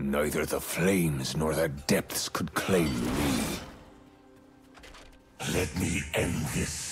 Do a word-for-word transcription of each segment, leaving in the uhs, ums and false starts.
Neither the flames nor the depths could claim me. Let me end this.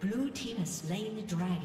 Blue team has slain the dragon.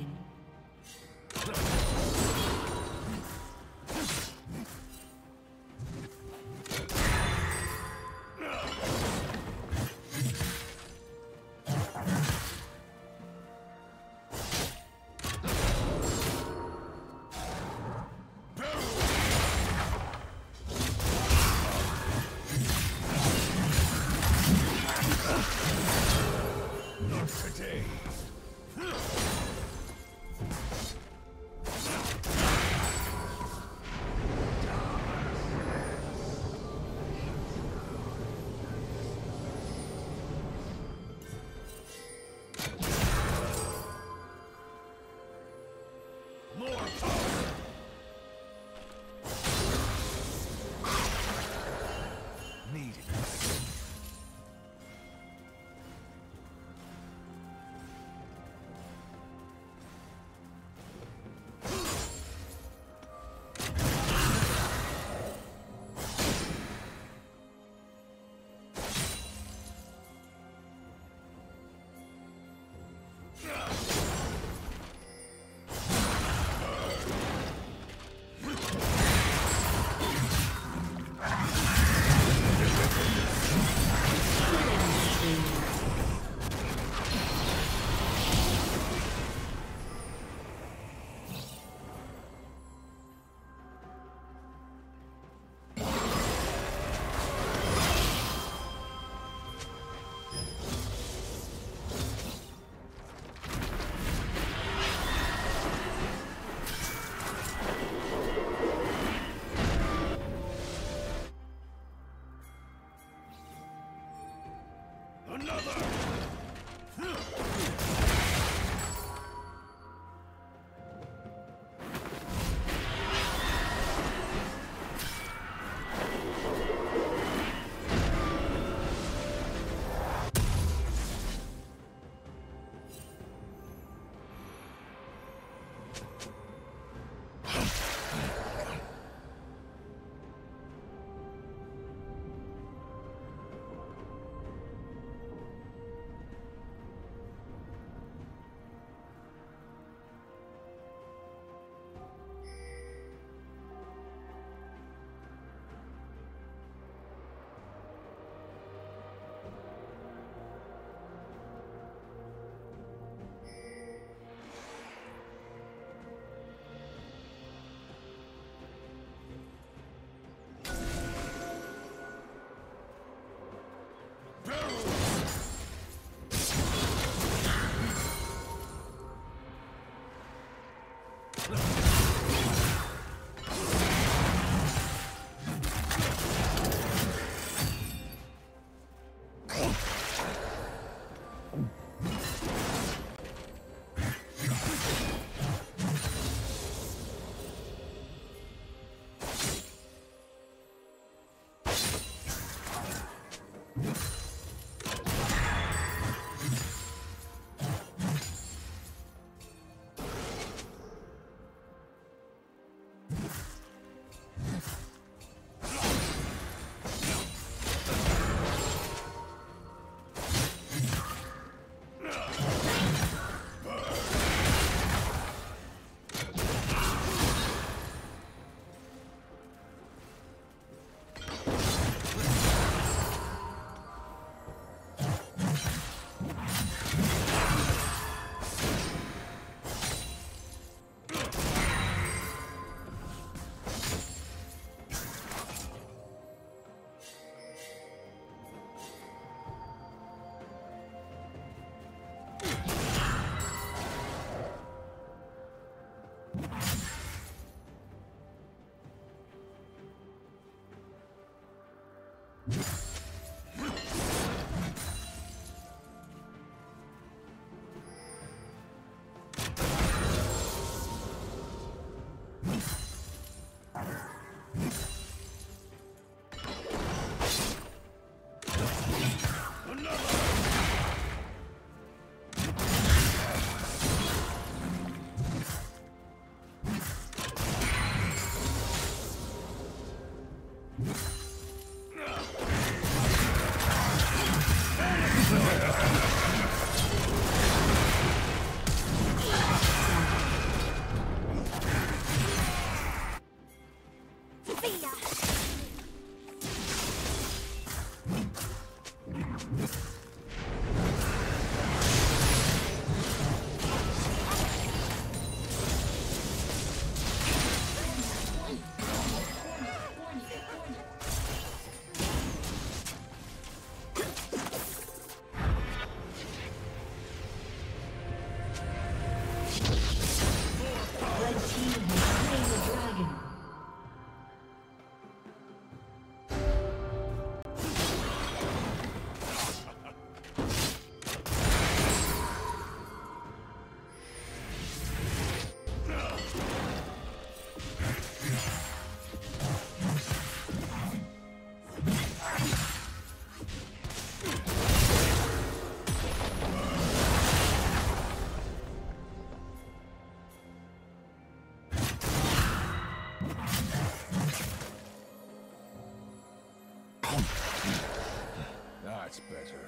That's better.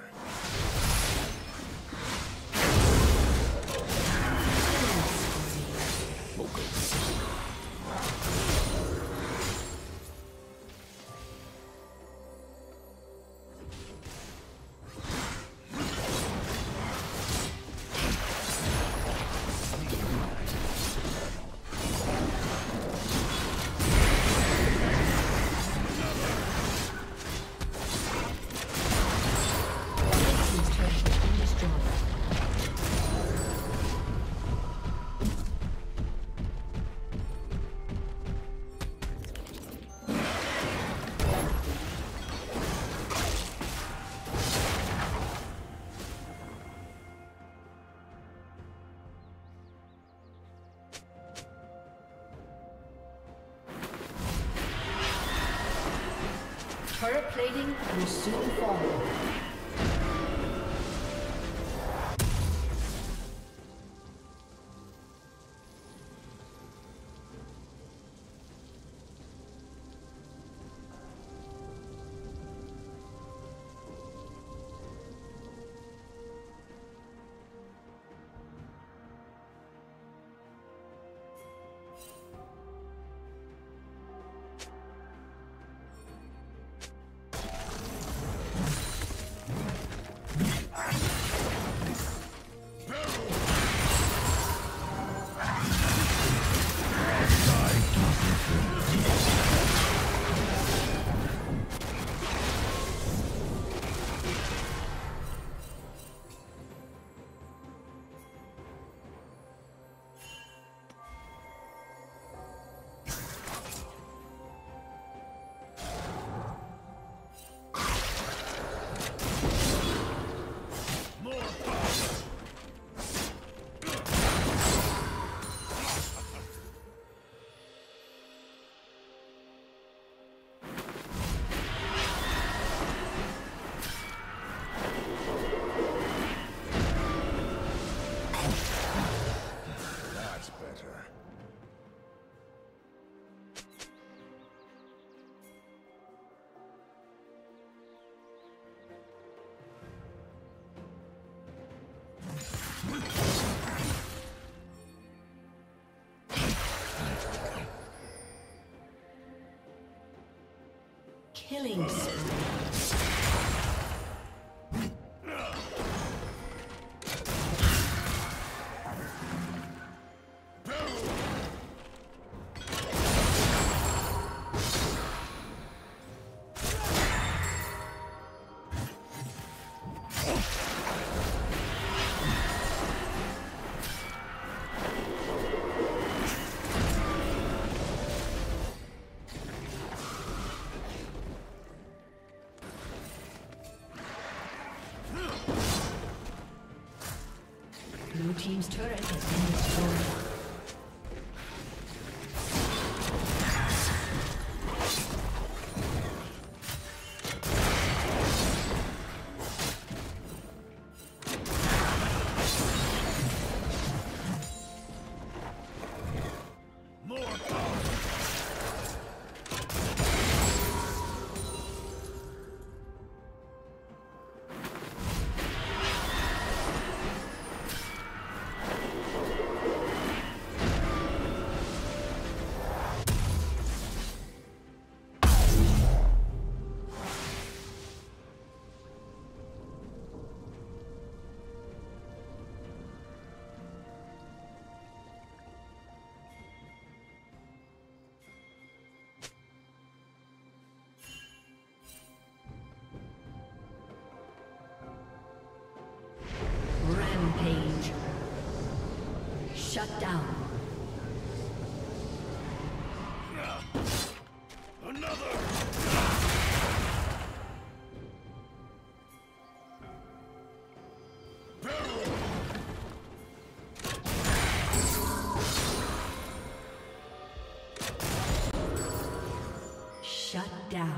Turret plating will soon fall. Killing spree. Blue team's turret has been destroyed. Shut down. Another. Shut down.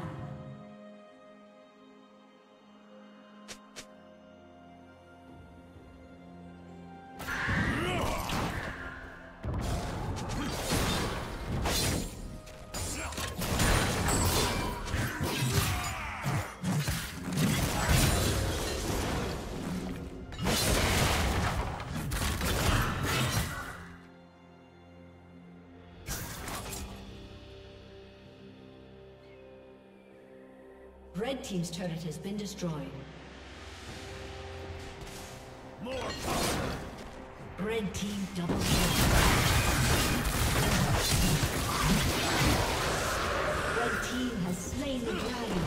Red team's turret has been destroyed. More power. Red team double kill. Red team has slain the dragon.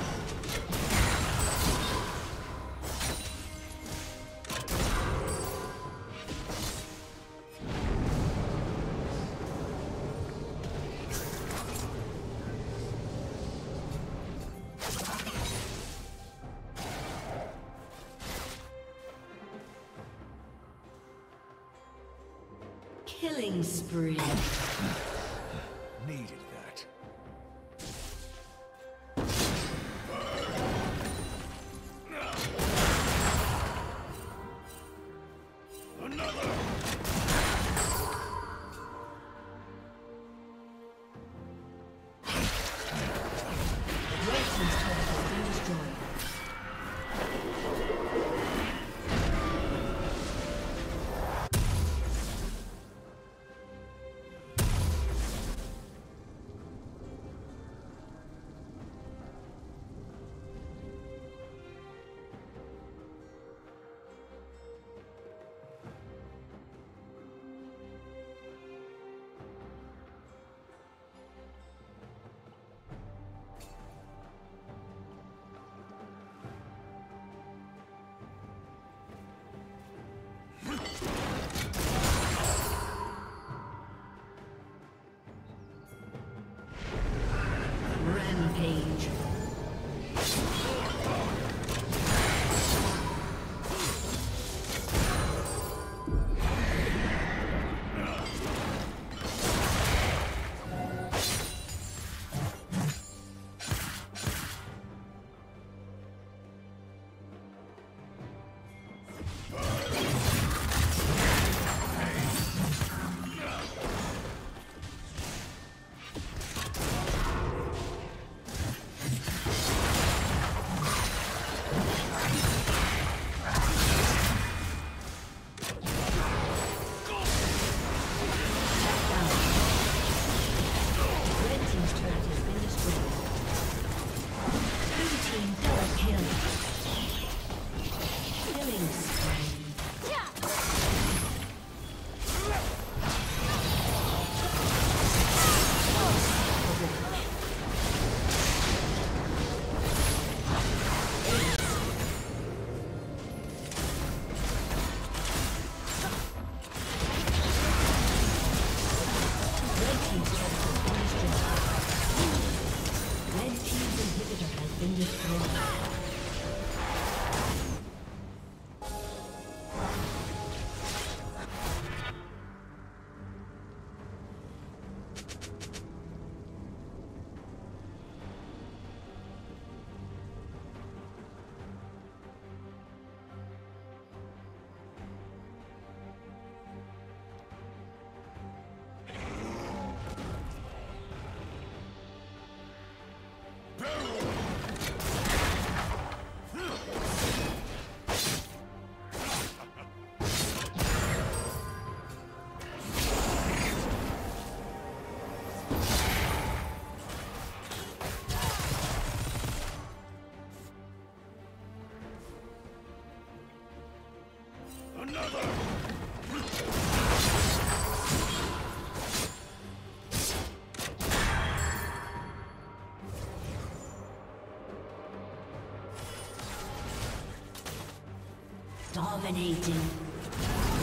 Killing spree. Needed that. Another. Dominating.